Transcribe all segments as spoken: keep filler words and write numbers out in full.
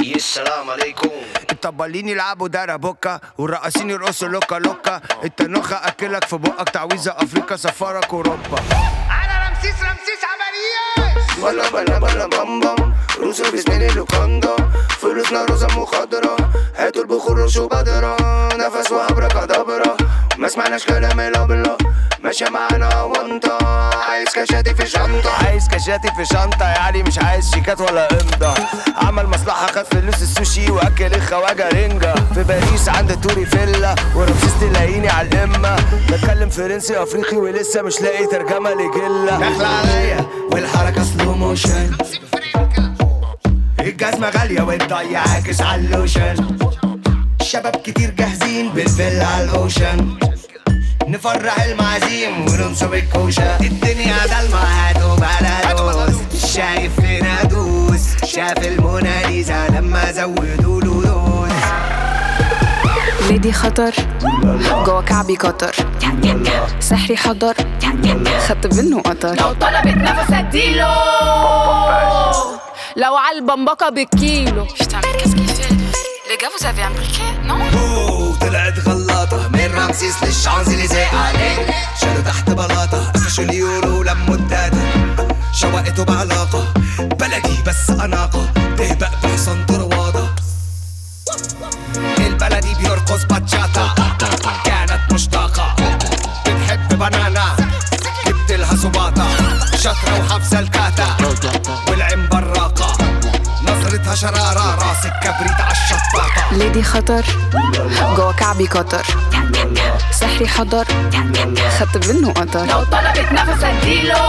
السلام عليكم. الطبالين يلعبوا دارة بوكا والرقاصين يرقصوا لوكا لوكا، التنوخة اكلك في بقك، تعويذة افريقيا سفرك اوروبا. انا رمسيس رمسيس عمليات بلا بلا بلا بام بام، روسو باسمين اللوكاندا، فلوسنا روزة مخدرة، هاتوا البخور رش وبدرة، نفس وابركة دبرة، ما سمعناش كلام الابلة، ماشية معانا وانت عايز كشاتي في شنطة، عايز كشاتي في شنطة يعني مش عايز شيكات ولا امضة. عمل مصلحة خد فلوس السوشي واكل الخواجة رنجة، في باريس عند توري فيلا ورمسيس تلاقيني على القمة، بتكلم فرنسي افريقي ولسه مش لاقي ترجمة لجلة، داخلة عليا والحركة سلو موشن، الجزمة غالية والضي عاكس على اللوشن، شباب كتير جاهزين بالفيلا على الاوشن، نفرح المعازيم وننصب الكوشة، الدنيا ضلمة هتبقى هدوس، شايف فينا دوس، شاف الموناليزا لما زودوا له دوس. ليدي خطر جوا كعبي كتر، سحري حضر خدت منه قطر، لو طلبت نفس اديله لو على البمبكة بالكيلو. طلعت غلاطة من رمسيس للشانزليزيه عليه، شالوا تحت بلاطة قفشوا اليورو لموا الداتا، شوقته بعلاقة بلدي بس أناقة، تهبق بحصان طرواضة، البلدي بيرقص باتشاتا، كانت مشتاقة بتحب بنانا، جبتلها سباطة شاطرة وحافظة الكاتا، والعين براقة نظرتها شرارة، راس الكبريت عالشطاطة. ليدي خطر جوا كعبي كتر، سحري حضر خدت منه قطر، لو طلبت نفس اديله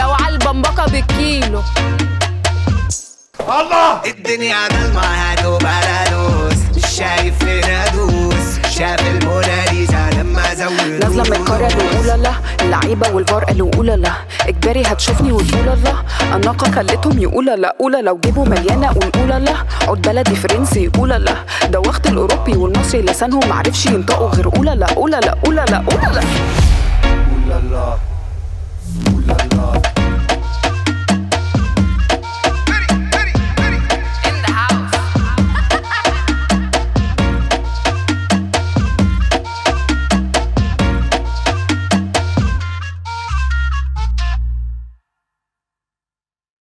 لو عالبمبكة بالكيلو. الله الدنيا ضلمة هتبقى لدوس، مش شايف فينا دوس، شاف الموناليزا لما زودوه، نازلة من القرية الأولى لا اللعيبة والفار قالوا أولى لا، إجباري هتشوفني وتقول الله، الناقة خلتهم يقول لا أولى، لو جيبوا مليانة قول أولى لا، عود بلدي فرنسي أولى لا، دوخت الأوروبي والمصري لسانهم معرفش ينطقوا غير أولى لا أولى لا أولى لا أولى لا.